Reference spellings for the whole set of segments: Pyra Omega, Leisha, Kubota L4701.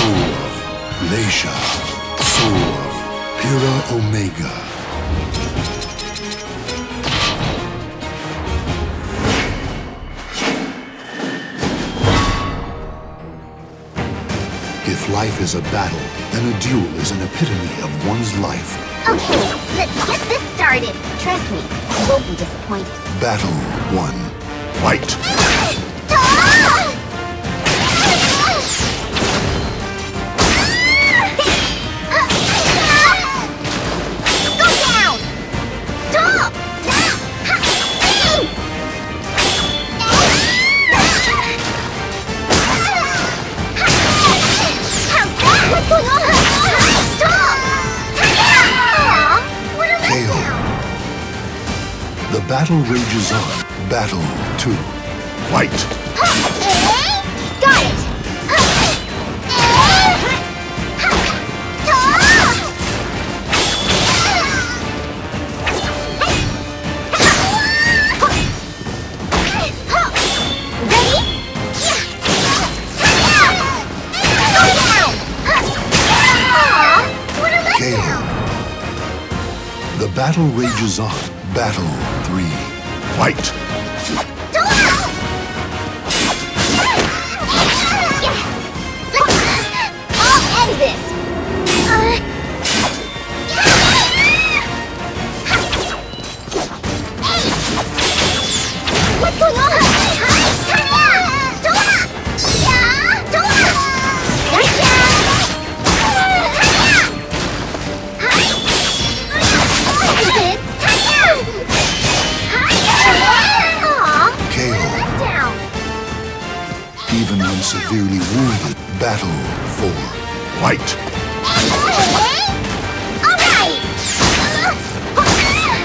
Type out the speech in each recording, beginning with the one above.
Soul of Leisha, Soul of Pyra Omega. If life is a battle, then a duel is an epitome of one's life. Okay, let's get this started. Trust me, I won't be disappointed. Battle 1. Fight! The battle rages on. Battle 2. Fight! Got it! Ready? Go down! The battle rages on. Battle 3. Fight! Even when severely wounded, battle 4. Fight! Alright! Let's go! Go down!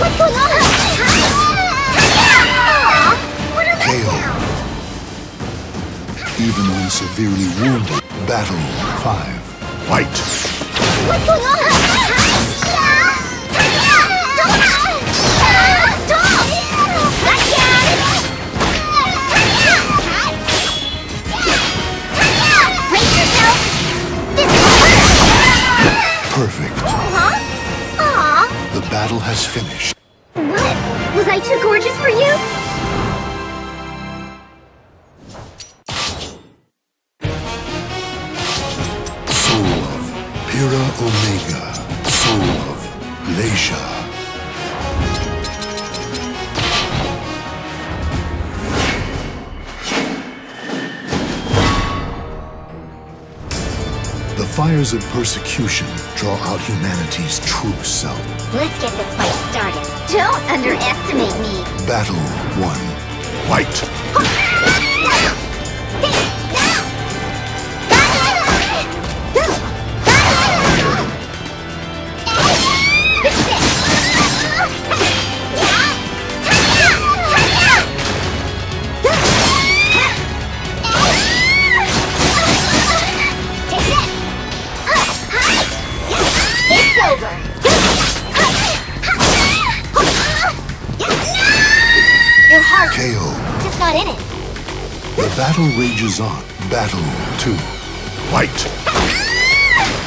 What's going on? KO. Even when severely wounded, battle 5. Fight! What's going on? Perfect. The battle has finished. What? Was I too gorgeous for you? Pyra Omega, Soul of Leisha. The fires of persecution draw out humanity's true self. Let's get this fight started. Don't underestimate me. Battle 1. Fight! KO. Just not in it. The battle rages on. Battle 2. Fight! How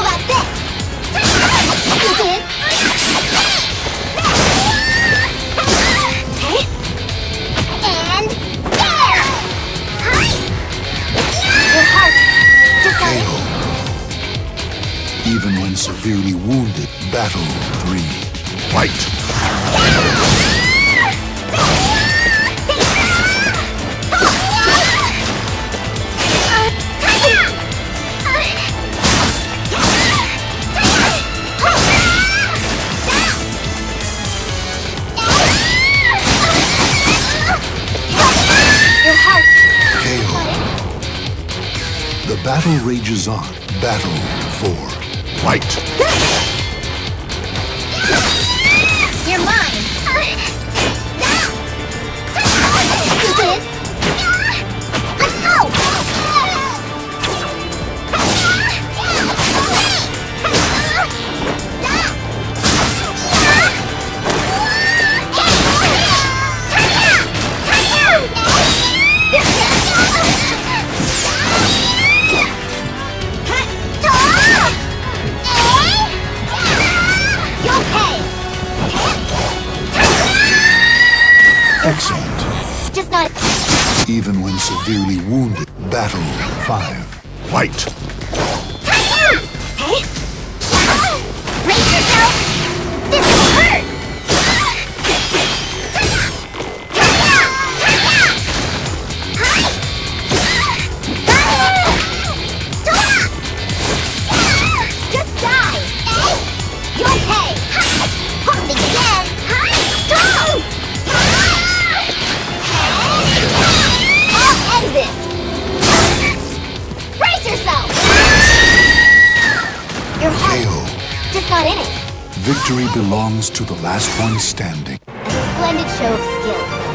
about this? And... even when severely wounded, battle 3. Fight! KO. The battle rages on. Battle 4. Fight! Even when severely wounded, battle 5. Fight! Hey! Brace yourself! This will hurt! Just die! Eh? You'll pay! Hop me again! I'll end this! Brace yourself! You're hurt! Just not in it! Victory belongs to the last one standing. A splendid show of skill.